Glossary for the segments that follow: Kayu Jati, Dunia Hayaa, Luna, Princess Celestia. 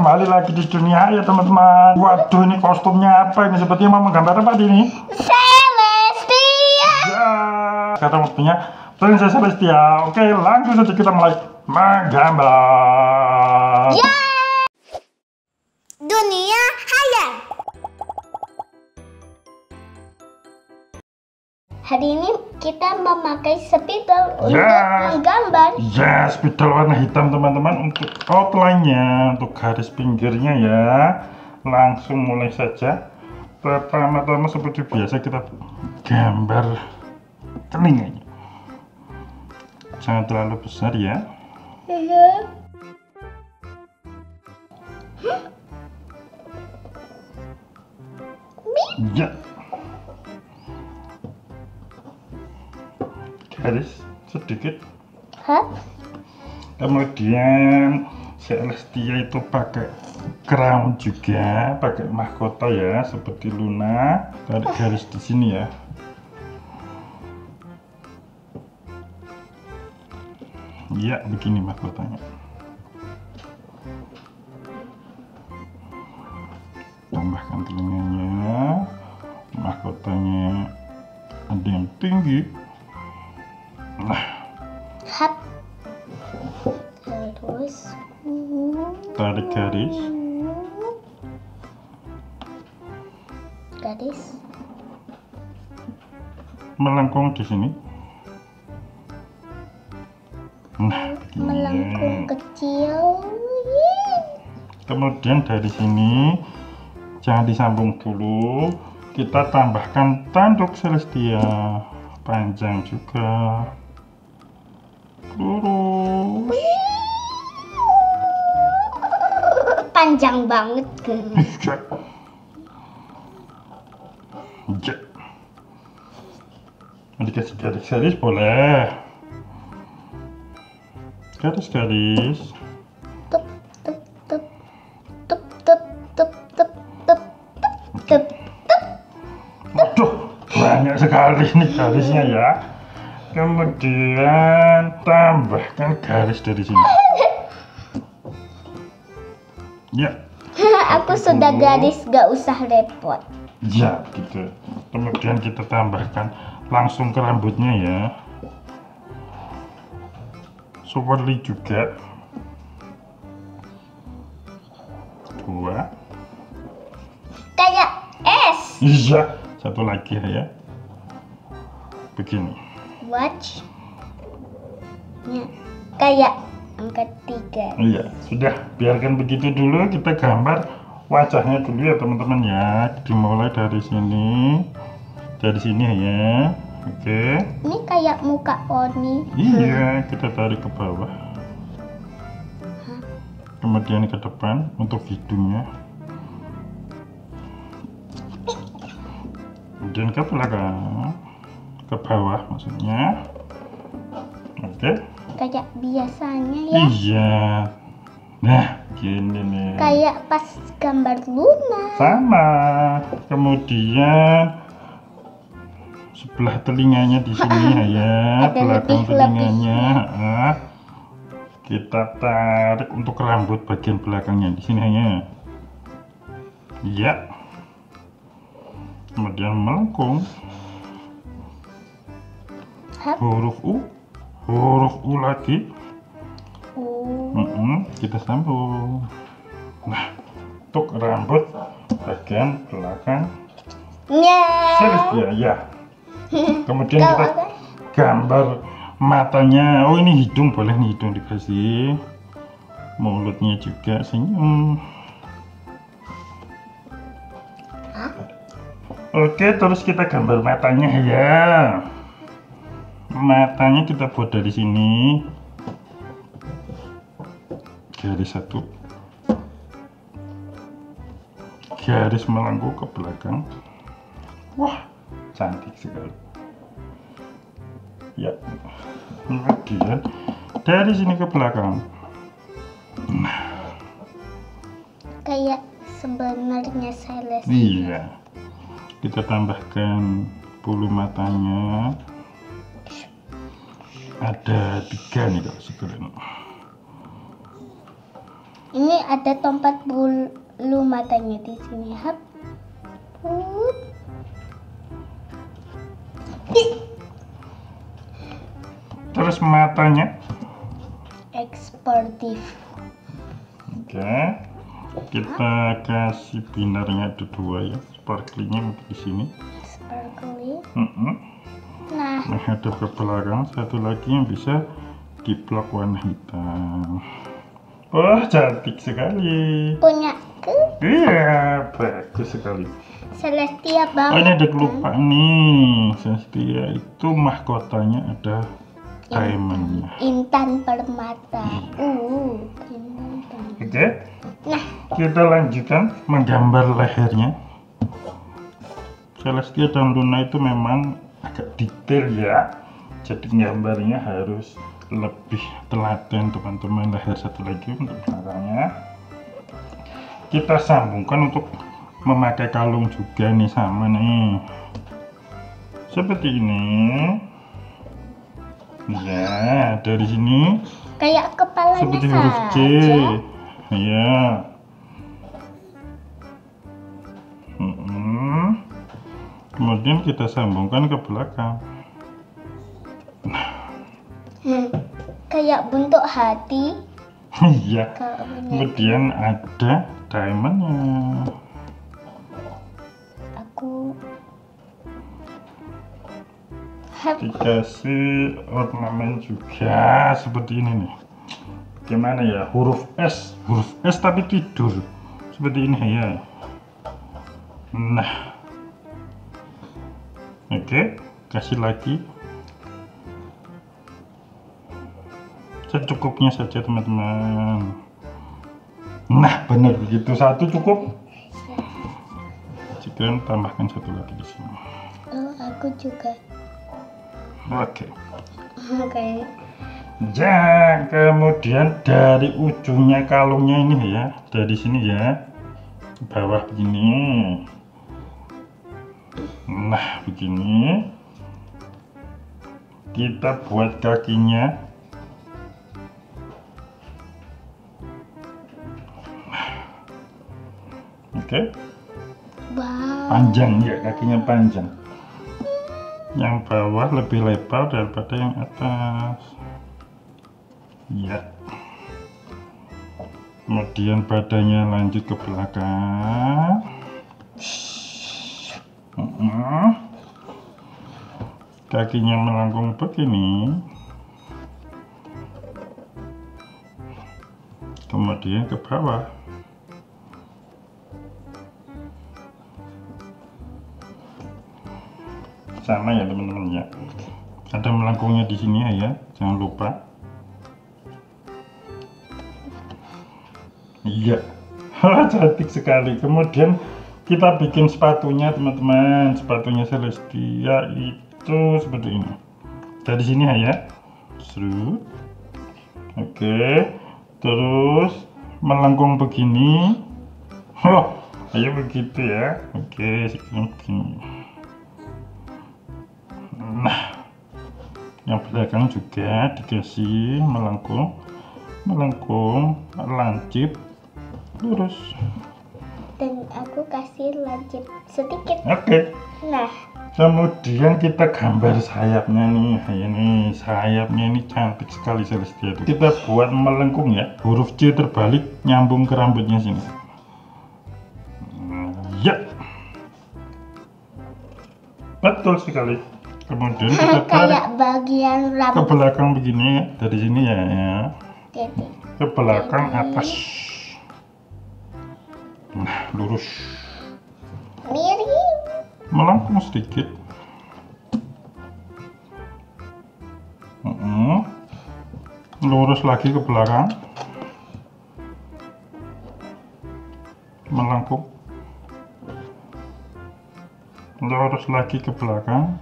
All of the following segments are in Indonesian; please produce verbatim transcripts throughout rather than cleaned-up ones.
kembali lagi di Dunia Hayaa, teman-teman. Waduh, ini kostumnya apa ini? Sepertinya mau menggambar apa ini? Celestia. Ya, sekarang waktunya Princess Celestia. Oke, langsung saja kita mulai menggambar. Ya. Dunia Hayaa. Hari ini kita memakai spidol yes. untuk menggambar. Ya, yes, spidol warna hitam teman-teman untuk outline-nya, untuk garis pinggirnya ya. Langsung mulai saja. Pertama-tama seperti biasa kita gambar telinganya. Jangan terlalu besar ya. Iya. Ya. Garis sedikit. Hah? Kemudian Celestia itu pakai crown juga, pakai mahkota ya, seperti Luna. Tarik garis di sini ya. Ya, begini mahkotanya. Tambahkan telinganya. Mahkotanya ada yang tinggi. Nah, hap. Terus tarik garis. Garis melengkung di sini. Nah, melengkung kecil. Kemudian dari sini jangan disambung dulu. Kita tambahkan tanduk Celestia panjang juga. Lurus. Panjang banget. Cek. Cek. Dikasih garis-garis boleh. Garis-garis. Tep tep tep tep tep tep tep tep tep tep. Waduh, banyak sekali nih garisnya ya. Kemudian tambahkan garis dari sini. Ya. Aku sudah garis, gak usah repot. Ya, gitu. Kemudian kita tambahkan langsung ke rambutnya ya. Superly juga. Dua. Kayak es. Iya. Satu lagi ya. Begini. Watch ya, kayak angka tiga. Iya, sudah, biarkan begitu dulu. Kita gambar wajahnya dulu ya teman-teman ya. Dimulai dari sini, dari sini ya. Oke, okay. Ini kayak muka poni. Iya, kita tarik ke bawah. Hah? Kemudian ke depan untuk hidungnya, kemudian ke belakang, ke bawah maksudnya. Oke, okay. Kayak biasanya ya. Iya, nah gini nih, kayak pas gambar Luna sama. Kemudian sebelah telinganya di sini ya, belakang telinganya ya. Kita tarik untuk rambut bagian belakangnya di sini ya. Iya, kemudian melengkung. Hap. Huruf U, huruf U lagi. U. Mm -mm, kita sambung. Nah, untuk rambut bagian belakang. Yeah. Serius ya, ya. Kemudian kita gambar matanya. Oh, ini hidung, boleh nih hidung dikasih. Mulutnya juga senyum. Hah? Oke, terus kita gambar matanya ya. Matanya kita buat dari sini, garis satu, garis melengkung ke belakang. Wah, cantik sekali ya. Kemudian dari sini ke belakang. Nah, kayak sebenarnya Celestia. Iya, kita tambahkan bulu matanya. Ada tiga nih kalau sekarang. Ini ada tempat bulu matanya di sini. Hap. Hup. Terus matanya eksportif. Oke. Okay. Kita kasih binarnya ada dua ya, sparklingnya di sini. Sparkling. Mm-mm. Nah. Nah, ada ke belakang satu lagi yang bisa diplok warna hitam. Wah, cantik sekali. Punya ku? Iya, bagus sekali. Celestia banget. Oh, ini ada kelupa nih. Celestia itu mahkotanya ada diamondnya. Intan permata. Uh, oke. Okay. Nah, kita lanjutkan menggambar lehernya. Celestia dan Luna itu memang agak detail ya, jadi gambarnya harus lebih telaten teman-teman. Leher satu lagi untuk belakangnya kita sambungkan untuk memakai kalung juga nih, sama nih seperti ini ya. Dari sini kayak kepalanya seperti huruf C. Iya, hmm. Kemudian kita sambungkan ke belakang. Hmm. Kayak bentuk hati. Iya. Kemudian ada diamondnya. Aku dikasih ornamen juga seperti ini nih. Gimana ya, huruf S, huruf S tapi tidur seperti ini ya. Nah, oke, okay. Kasih lagi secukupnya saja teman-teman. Nah, benar begitu, satu cukup. Jika tambahkan satu lagi di sini. Oh, aku juga. Oke. Okay. Oke. Okay. Ya, kemudian dari ujungnya kalungnya ini ya, dari sini ya, bawah begini. Nah, begini. Kita buat kakinya. Oke. Okay. Panjang ya, kakinya panjang. Yang bawah lebih lebar daripada yang atas. Ya, kemudian badannya lanjut ke belakang. Uh-uh. Kakinya melengkung begini, kemudian ke bawah. Sama ya teman-teman ya, ada melengkungnya di sini ya, jangan lupa. Iya, cantik sekali. Kemudian kita bikin sepatunya teman-teman. Sepatunya Celestia itu seperti ini. Dari sini ya, serut. Oke, terus melengkung begini. Oh, ayo begitu ya. Oke, begini. Nah, yang belakang juga dikasih melengkung, melengkung, lancip. Lurus. Dan aku kasih lancip sedikit. Oke. Okay. Nah. Kemudian kita gambar sayapnya nih. Ini sayapnya ini cantik sekali Celestia itu. Kita buat melengkung ya. Huruf C terbalik nyambung ke rambutnya sini. Ya. Betul sekali. Kemudian kita tarik bagian rambut ke belakang begini dari sini ya. Ya. Jadi, ke belakang jadi. Atas. Nah, lurus miring, melengkung sedikit. Uh-uh. Lurus lagi ke belakang, melengkung, lurus lagi ke belakang.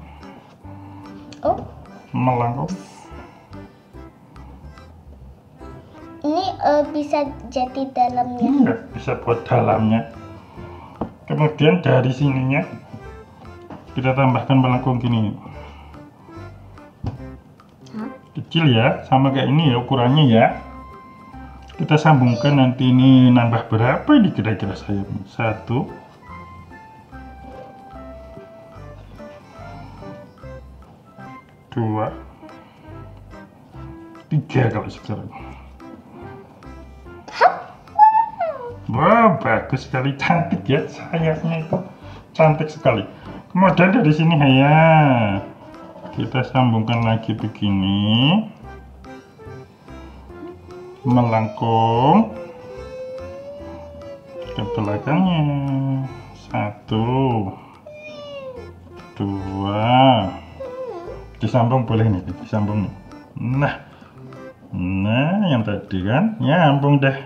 Oh, melengkung. Ini uh, bisa jadi dalamnya. Enggak, bisa buat dalamnya. Kemudian dari sininya kita tambahkan melengkung gini. Hah? Kecil ya, sama kayak ini ya ukurannya ya. Kita sambungkan nanti, ini nambah berapa ini kira-kira sayapnya? Satu, dua, tiga kalau sekarang. Wow, bagus sekali, cantik ya sayapnya itu, cantik sekali. Kemudian dari sini ya, kita sambungkan lagi begini. Melengkung ke belakangnya, satu, dua, disambung boleh nih, disambung nih. Nah, nah yang tadi kan nyambung deh.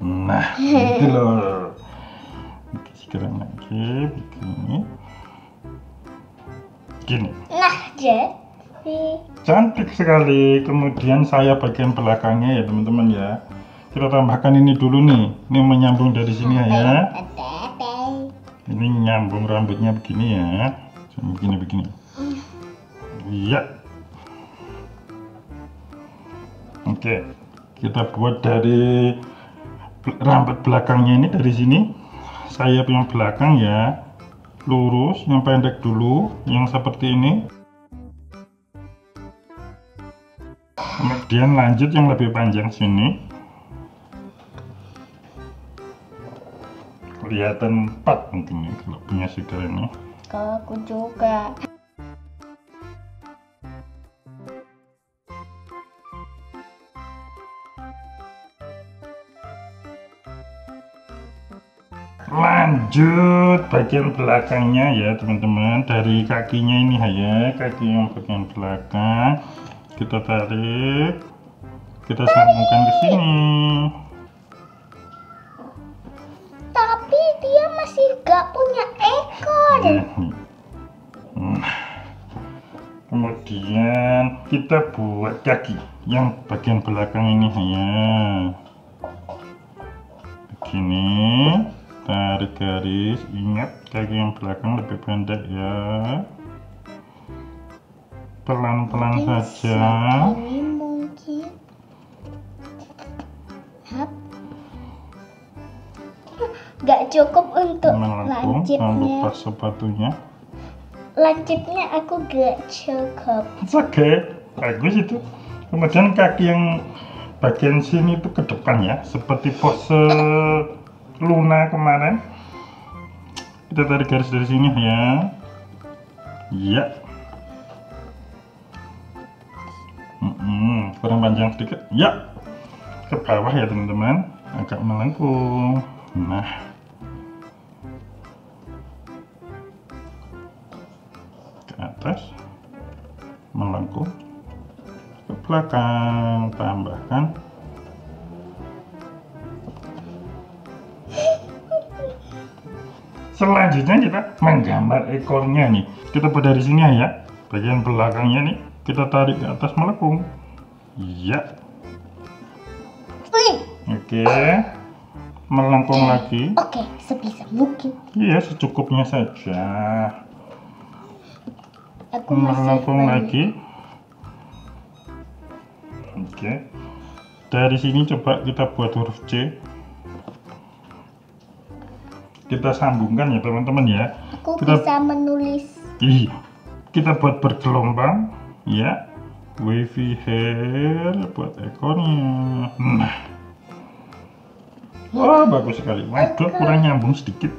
Nah, gitu loh. Sekarang lagi begini, gini. Nah, jadi cantik sekali. Kemudian saya bagian belakangnya ya teman-teman ya, kita tambahkan ini dulu nih. Ini menyambung dari sini ya. Ini nyambung rambutnya begini ya, begini-begini. Iya. Oke, kita buat dari rambut belakangnya ini dari sini. Sayap yang belakang ya, lurus, yang pendek dulu, yang seperti ini. Kemudian lanjut yang lebih panjang sini. Kelihatan empat mungkin ya, kalau punya saudara ini. Kalau aku juga. Lanjut bagian belakangnya ya teman-teman. Dari kakinya ini ya, kaki yang bagian belakang. Kita tarik, kita sambungkan ke sini. Tapi dia masih gak punya ekor. Nah, kemudian kita buat kaki yang bagian belakang ini ya. Begini, tarik garis. Ingat kaki yang belakang lebih pendek ya. Pelan-pelan saja. Ini mungkin. Hap. Gak cukup untuk melengkung. Jangan lupa sepatunya. Lancipnya aku gak cukup. Oke, bagus itu. Kemudian kaki yang bagian sini itu ke depan ya, seperti pose Luna kemarin. Kita tarik garis dari sini ya. Iya. Hmm, kurang panjang sedikit ya, ke bawah ya teman-teman, agak melengkung. Nah, ke atas, melengkung ke belakang, tambahkan selanjutnya kita menggambar ekornya nih. Kita buat dari sini ya, bagian belakangnya nih. Kita tarik ke atas, melengkung. Iya. Oke. Melengkung lagi. Oke, sebisa mungkin. Iya, secukupnya saja. Aku melengkung lagi. Oke. Dari sini coba kita buat huruf C. Kita sambungkan ya teman-teman ya. Aku kita... bisa menulis. Iya. Kita buat bergelombang. Ya, wavy hair buat ekornya. Nah, wah bagus sekali. Waduh, kurang nyambung sedikit.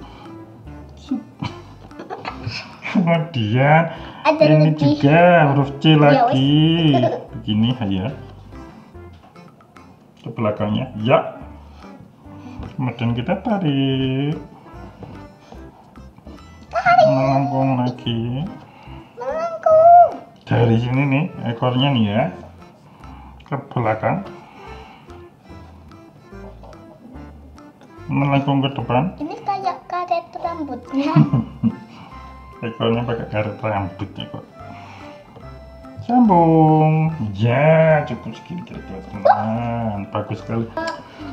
Kemudian ada ini juga huruf C lagi. Begini ya, ke belakangnya. Ya, kemudian kita tarik, melengkung lagi. Dari sini nih ekornya nih ya, ke belakang, melengkung ke depan. Ini kayak karet rambutnya. Ekornya pakai karet rambutnya kok. Sambung ya, cukup segini kira-kira teman. Bagus sekali.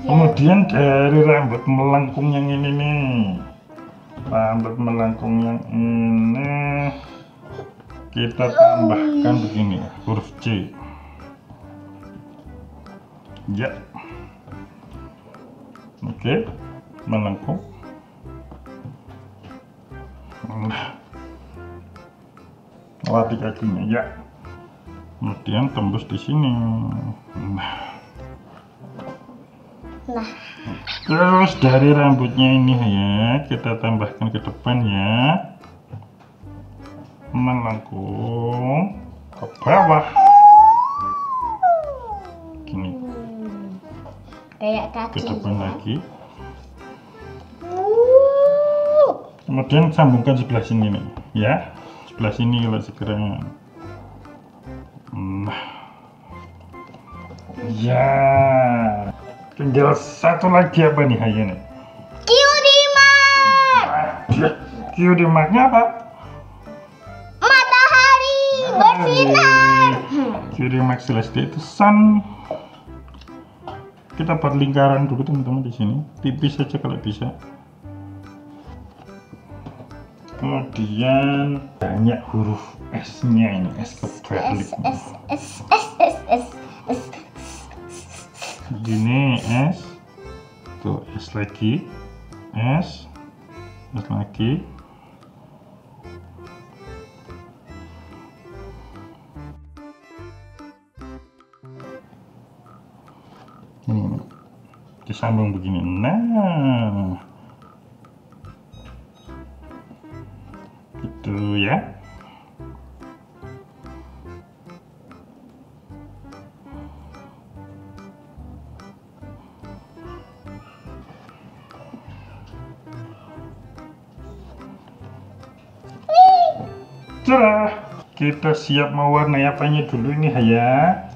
Kemudian dari rambut melengkung yang ini nih, rambut melengkung yang ini kita tambahkan begini huruf C. Ya. Oke, melengkung. Lati kakinya ya. Kemudian tembus di sini. Nah. Terus dari rambutnya ini ya, kita tambahkan ke depan ya. Melengkung ke bawah. Gini. Kayak kaki. Ke depan ya. Lagi. Kemudian sambungkan sebelah sini nih, ya. Sebelah sini kalau segera. Nah. Ya. Tinggal satu lagi apa nih Hayaa nih? Q D mark. Q D marknya apa? Matahari bersinar. Q D mark Celestia itu sun. Kita buat lingkaran dulu teman-teman di sini, tipis saja kalau bisa. Kemudian banyak huruf S-nya ini, S kebalik. S S S S S S. Gini S, tuh S lagi, S, S lagi. Hmm, disambung begini. Nah. Gitu ya. Cerah. Kita siap mewarnai apanya dulu ini Hayaa?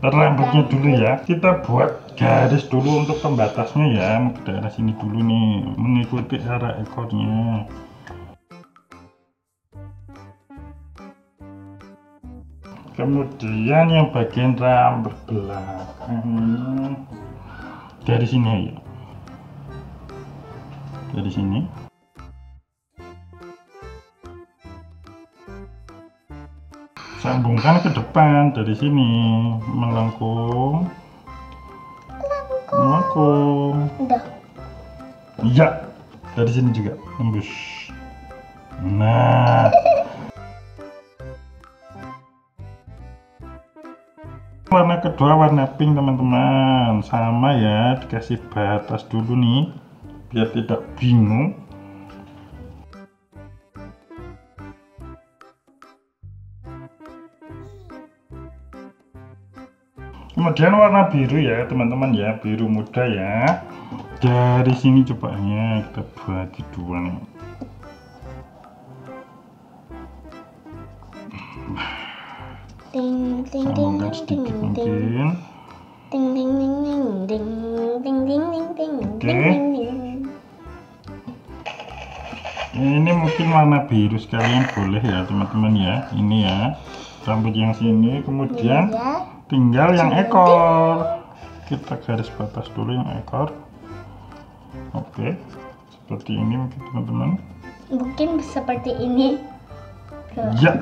Rambutnya dulu ya. Kita buat garis dulu untuk pembatasnya ya. Ke daerah sini dulu nih, mengikuti arah ekornya. Kemudian yang bagian rambut belakang dari sini ya, dari sini. Sambungkan ke depan dari sini, melengkung, melengkung. Ya, dari sini juga tembus. Nah. Warna kedua warna pink teman-teman, sama ya, dikasih batas dulu nih biar tidak bingung. Kemudian warna biru ya teman-teman ya, biru muda ya, dari sini cobanya kita bagi dua nih. Sambungkan sedikit mungkin. Oke. Ini mungkin warna biru sekalian boleh ya teman-teman ya. Ini ya rambut yang sini, kemudian tinggal yang ekor. Kita garis batas dulu yang ekor. Oke, seperti ini mungkin teman-teman. Mungkin seperti ini. Ya.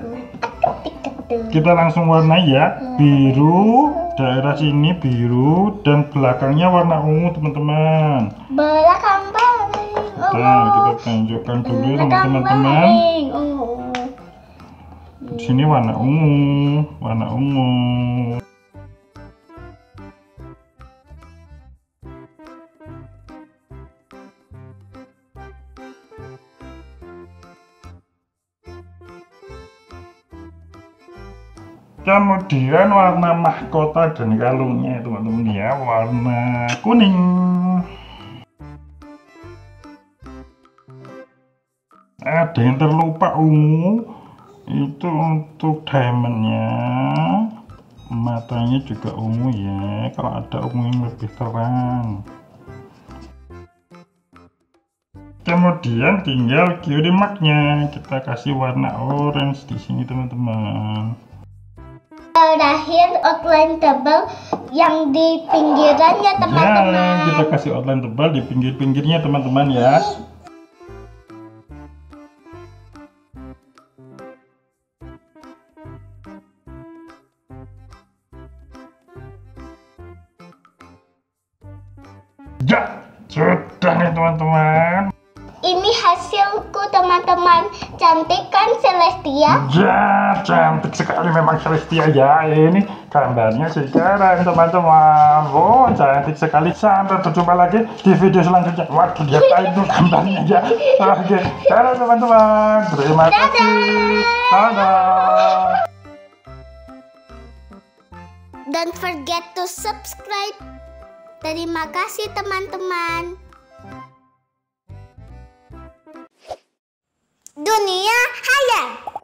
Kita langsung warnai ya, biru, daerah sini biru, dan belakangnya warna ungu teman-teman. Belakang paling ungu. Nah, kita tunjukkan dulu sama teman-teman. Di sini warna ungu, warna ungu. Kemudian warna mahkota dan kalungnya teman-teman ya, warna kuning. Ada yang terlupa, ungu itu untuk diamondnya, matanya juga ungu ya, kalau ada ungu yang lebih terang. Kemudian tinggal Q D marknya, kita kasih warna orange di sini teman-teman. Terakhir outline tebal yang di pinggirannya teman-teman ya, kita kasih outline tebal di pinggir-pinggirnya teman-teman ya. Ya, sudah nih teman-teman. Ini hasilku teman-teman. Cantik kan Celestia? Ya, cantik sekali memang Celestia ya. Ini gambarnya sekarang teman-teman. Wow, cantik sekali. Sampai berjumpa lagi di video selanjutnya. Waduh, lihat itu gambarnya ya. Oke, dadah teman-teman. Terima kasih. Dadah. Don't forget to subscribe. Terima kasih teman-teman. Dunia Hayaa.